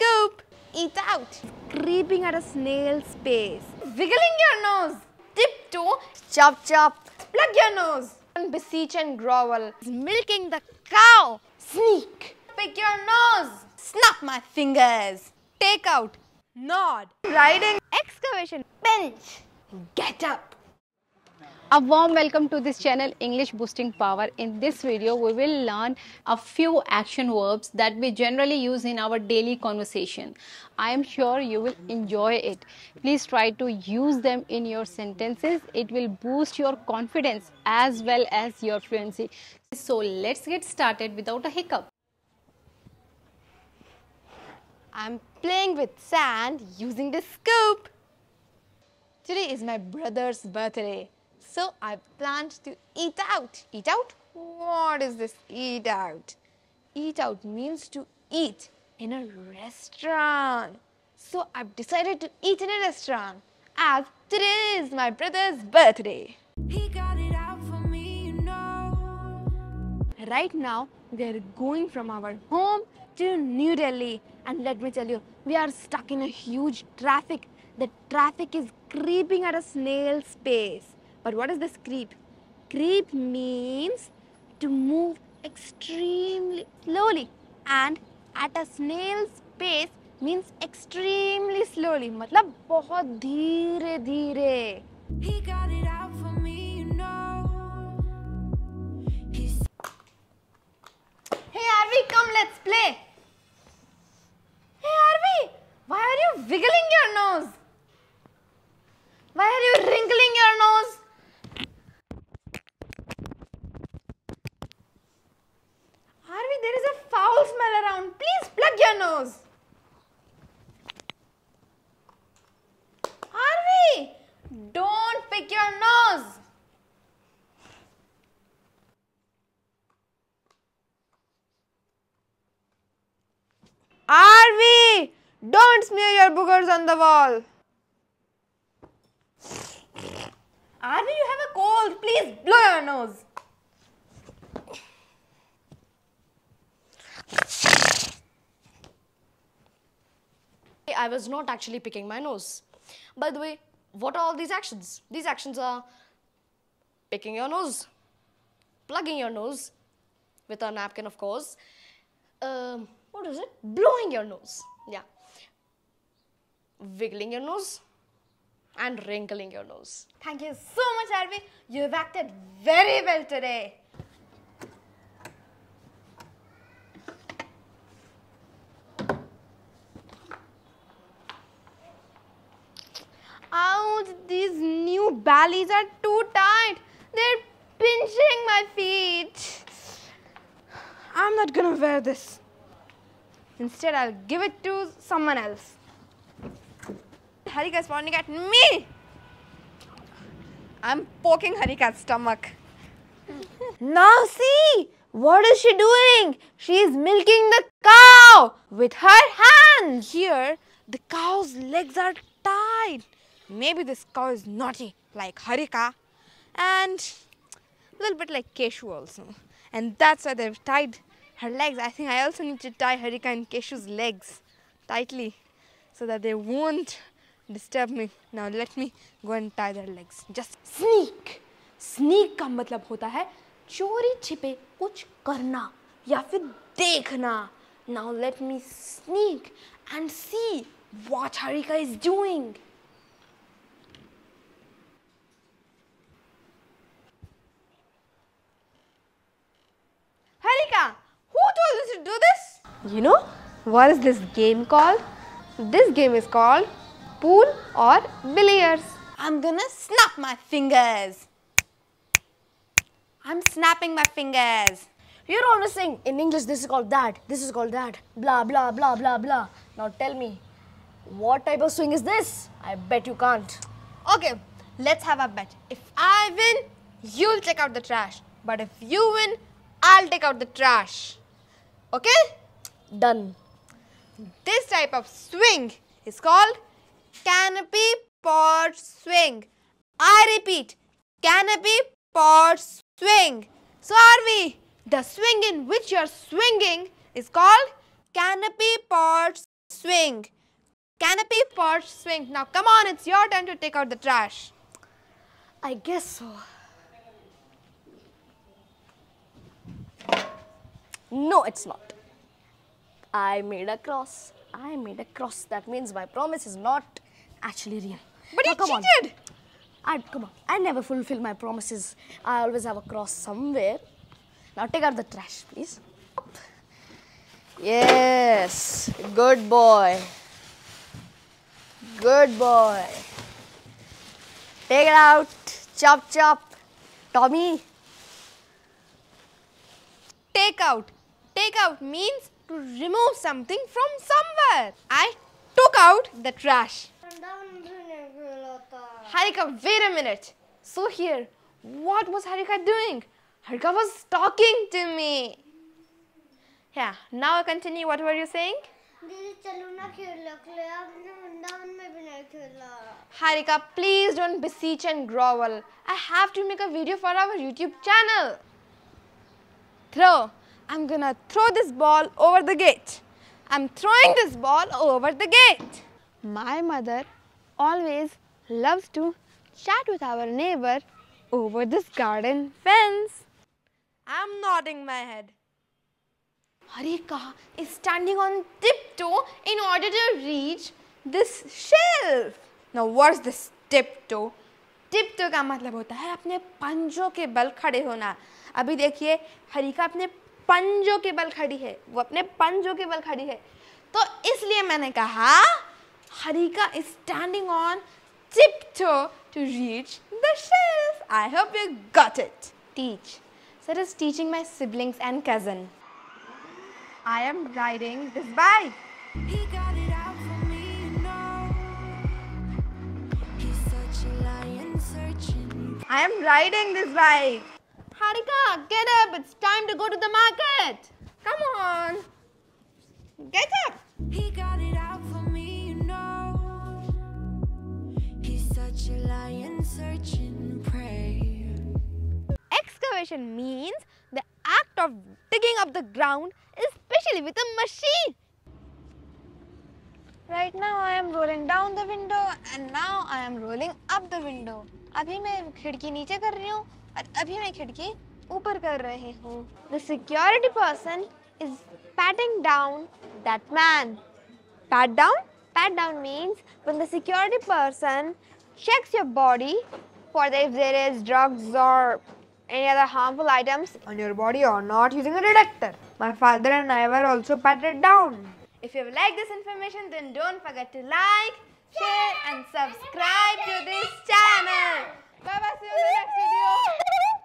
scoop, eat out, creeping at a snail's pace, wiggling your nose, tiptoe, chop chop, plug your nose, and beseech and grovel, milking the cow, sneak, pick your nose, snap my fingers, take out, nod, riding, excavation, pinch, get up. A warm welcome to this channel English Boosting Power. In this video we will learn a few action verbs that we generally use in our daily conversation. I am sure you will enjoy it. Please try to use them in your sentences. It will boost your confidence as well as your fluency. So let's get started without a hiccup. I am playing with sand using the scoop. Today is my brother's birthday. So I planned to eat out. Eat out? What is this eat out? Eat out means to eat in a restaurant. So I've decided to eat in a restaurant as today is my brother's birthday. He got it out for me, you know. Right now we are going from our home to New Delhi, and let me tell you, we are stuck in a huge traffic. The traffic is creeping at a snail's pace. But what is this creep? Creep means to move extremely slowly, and at a snail's pace means extremely slowly. मतलब बहुत धीरे धीरे. He got it out for me, you know. Hey Arvi, come, let's play. Hey Arvi, why are you wiggling your nose? Why are you wrinkling your nose? There is a foul smell around. Please plug your nose. Harvey, don't pick your nose. Harvey, don't smear your boogers on the wall. Harvey, you have a cold. Please blow your nose. I was not actually picking my nose. By the way, what are all these actions? These actions are picking your nose, plugging your nose with a napkin, of course. What is it? Blowing your nose. Yeah. Wiggling your nose and wrinkling your nose. Thank you so much, Arvi. You have acted very well today. These new ballys are too tight. They're pinching my feet. I'm not gonna wear this. Instead, I'll give it to someone else. Harika's pointing at me. I'm poking Harika's stomach. Now see, what is she doing? She is milking the cow with her hands. Here, the cow's legs are tied. Maybe this cow is naughty like Harika and a little bit like Keshu also. And that's why they've tied her legs. I think I also need to tie Harika and Keshu's legs tightly so that they won't disturb me. Now let me go and tie their legs. Just sneak. Sneak का मतलब होता है चोरी छिपे कुछ करना या फिर देखना. Now let me sneak and see what Harika is doing. Do this? You know, what is this game called? This game is called pool or billiards. I'm gonna snap my fingers. I'm snapping my fingers. You're always saying in English this is called that, this is called that, blah blah blah blah blah. Now tell me, what type of swing is this? I bet you can't. Okay, let's have a bet. If I win, you'll take out the trash. But if you win, I'll take out the trash. Okay? Done. This type of swing is called canopy pot swing. I repeat, canopy pot swing. So Arvi, the swing in which you are swinging is called canopy pot swing. Canopy porch swing. Now come on, it's your turn to take out the trash. I guess so. No, it's not. I made a cross. I made a cross. That means my promise is not actually real. But you cheated! Come on, I never fulfill my promises. I always have a cross somewhere. Now take out the trash, please. Up. Yes, good boy. Good boy. Take it out. Chop, chop. Tommy. Take out. Take out means to remove something from somewhere. I took out the trash. Harika, wait a minute. So here, what was Harika doing? Harika was talking to me. Yeah, now continue. What were you saying? Harika, please don't beseech and grovel. I have to make a video for our YouTube channel. Throw. I'm gonna throw this ball over the gate. I'm throwing this ball over the gate. My mother always loves to chat with our neighbor over this garden fence. I'm nodding my head. Harika is standing on tiptoe in order to reach this shelf. Now what's this tiptoe? टिप्टो का मतलब होता है अपने पंजों के बल खड़े होना. अभी देखिए हरिका अपने पंजों के बल खड़ी है. वो अपने पंजों के बल खड़ी है तो इसलिए मैंने कहा Harika is standing on tiptoe to reach the shelf. I hope you got it. Teach. Sir is teaching my siblings and cousin. I am riding this bike. I am riding this bike. Harika, get up. It's time to go to the market. Come on. Get up. He got it out for me, you know. He's such a lion searching prey. Excavation means the act of digging up the ground, especially with a machine. Right now I am rolling down the window and now I am rolling up the window. अभी मैं खिड़की नीचे कर रही हूँ और अभी मैं खिड़की ऊपर कर रही हूँ. The security person is patting down that man. Pat down? Pat down means when the security person checks your body for if there is drugs or any other harmful items on your body or not using a detector. My father and I were also patted down. If you have liked this information, then don't forget to like, share and subscribe.